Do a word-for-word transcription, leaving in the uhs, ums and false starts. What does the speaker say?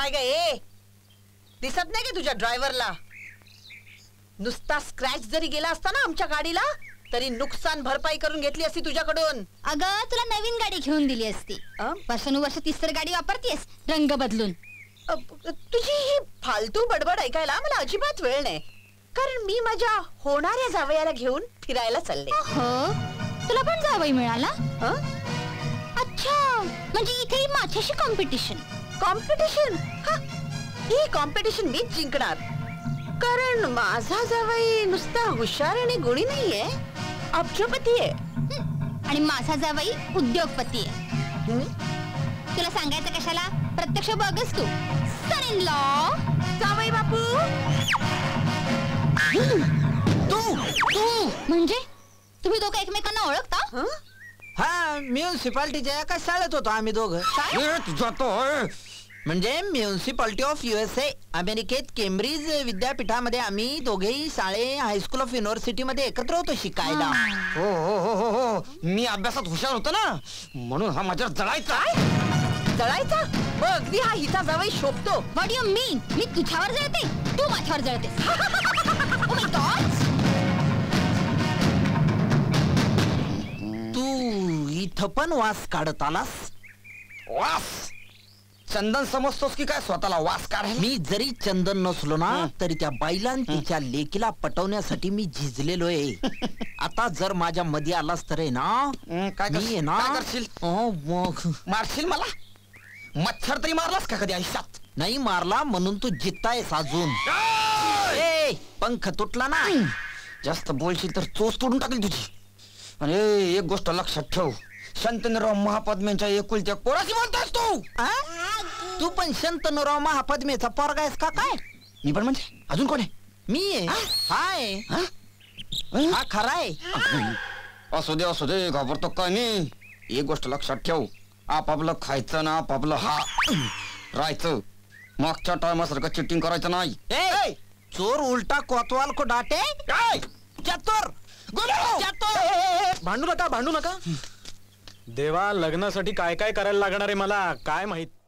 काय गए दिसत नाही का तुझ्या ड्रायव्हरला? नुसता स्क्रॅच जरी गेला असता ना आमच्या गाडीला तरी नुकसान भरपाई करून घेतली असती तुझ्याकडून. अगं तुला नवीन गाडी घेऊन दिली असती. वर्षानुवर्ष तीच तर गाडी वापरतेस रंग बदलून. तुझी ही फालतू बडबड ऐकायला मला अजिबात वेळ नाही कारण मी माझ्या होणाऱ्या जावयाला घेऊन फिरायला चालले. हो तुला पण जावई मिळाला? अच्छा म्हणजे इथे माझ्याशी कॉम्पिटिशन. कॉम्पिटिशन? हा ही कॉम्पिटिशन मीच जिंकणार कारण माझा जावई नुसता हुशार आणि गुणी नाहीये, अब्जोपती आहे. आणि माझा जावई उद्योगपती आहे. तुला सांगायचं कशाला, प्रत्यक्ष बघच तू. सन इन लॉ जावई बापू. तू तू म्हणजे तुम्ही दोघं एकमेकांना ओळखता? हा म्युन्सिपाल्टीच्या एका शाळेत होतो आम्ही दोघं. जातो म्हणजे म्युन्सिपाल्टी ऑफ युएसए अमेरिकेत केम्ब्रिज विद्यापीठामध्ये आम्ही दोघेही शाळे हायस्कूल ऑफ युनिव्हर्सिटी मध्ये एकत्र होतो शिकायला. हो हो हो हो हो मी अभ्यासात हुशार होतो ना म्हणून हा माझ्यावर जळायचा. जळायचा? अगदी हा हिचा जावई शोभतो. What you mean? मी तुझ्यावर जळते, तू माझ्यावर जळतेस. तू इथं पण वास काढत आलास? वास चंदन समजतोस की काय स्वतःला? वास काढ. मी जरी चंदन नसलो ना तरी त्या बाईला तिच्या लेकीला पटवण्यासाठी मी झिजलेलो आहे. आता जर माझ्या मध्ये आलास तर आहे ना काय करशील? मारशील मला? मच्छर तरी मारलास का कधी आयुष्यात? नाही मारला म्हणून तू जितायस अजून. ए पंख तुटला ना जास्त बोलशील तर चोच तोडून टाकली तुझी. अरे एक गोष्ट लक्षात ठेव, शंतनुराव महापद्मेच्या एकुलत्या पोराशी बोलतोस तू. तू पण शंतनुराव महापद्मेचा पोरगा आहेस का काय? मी पण म्हणजे अजून कोण आहे? मी आहे. हाय हा खरा आहे. असू दे असू दे घाबरतो का नाही. एक गोष्ट लक्षात ठेव, आपापलं खायचं ना आपापलं हा राहायचं. मागच्या टायमासारखं चिटिंग करायचं नाही. चोर उलटा कोतवाल को डाटे चतुर. भांडू नका भांडू नका. देवा लग्नासाठी काय काय करायला लागणार आहे मला काय माहित.